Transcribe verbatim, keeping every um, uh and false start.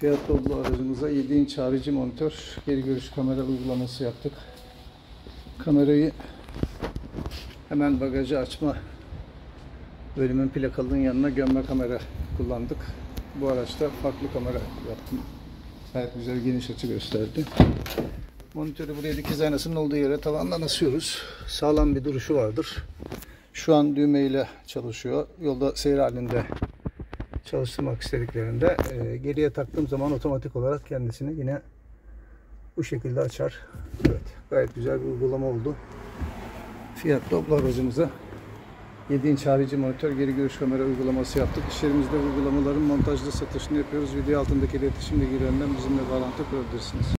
Fiat Doblo aracımıza yedi inç harici monitör, geri görüş kamera uygulaması yaptık. Kamerayı hemen bagajı açma bölümün plakalının yanına gömme kamera kullandık. Bu araçta farklı kamera yaptım. Gayet güzel geniş açı gösterdi. Monitörü buraya dikiz aynasının olduğu yere tavandan asıyoruz. Sağlam bir duruşu vardır. Şu an düğmeyle çalışıyor. Yolda seyir halinde çalıştırmak istediklerinde e, geriye taktığım zaman otomatik olarak kendisini yine bu şekilde açar. Evet, gayet güzel bir uygulama oldu. Fiat Doblo aracımıza yedi inç harici monitör, geri görüş kamera uygulaması yaptık. İş yerimizde uygulamaların montajlı satışını yapıyoruz. Video altındaki iletişim bilgilerinden bizimle bağlantı kurabilirsiniz.